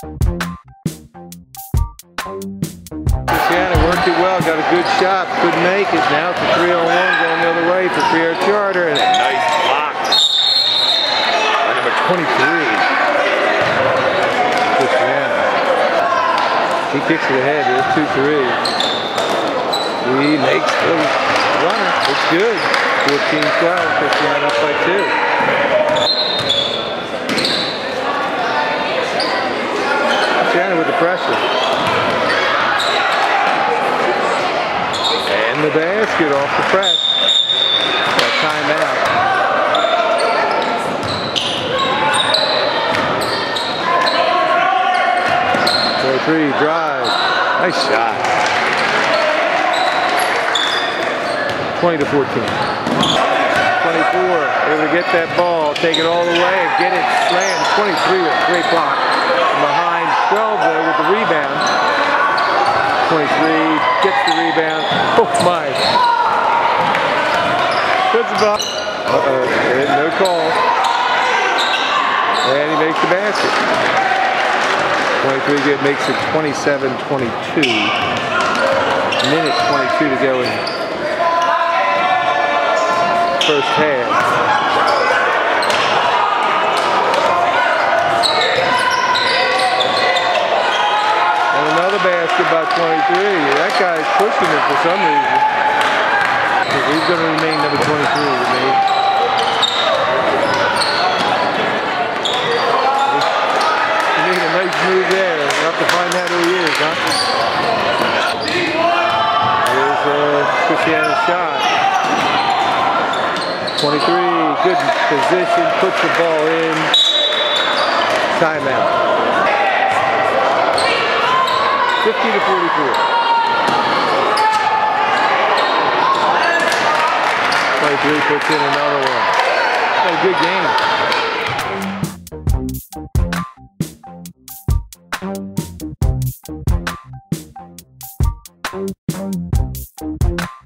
Christiana worked it well, got a good shot, couldn't make it. Now it's a 3-on-1 going the other way for Freire Charter. And a nice block by number 23, Christiana. She kicks it ahead, it's 2-3. He makes the runner, it's good. 14-12, Christiana up by 2. With the pressure. And the basket off the press. That timeout. Go three, drive. Nice shot. 20-14. 24. Able to get that ball, take it all the way and get it slammed. 23, a great block. Behind 12 there with the rebound. 23 gets the rebound. Oh my! That's about. No call. And he makes the basket. 23 good, makes it 27-22. Minute 22 to go in first half. Basket by 23. That guy's pushing it for some reason. He's going to remain number 23 with me. You need a nice move there. You have to find out who he is, huh? Here's Christiana's shot. 23, good position, puts the ball in. Timeout. 50-44. 23 puts in another one. That's a good game.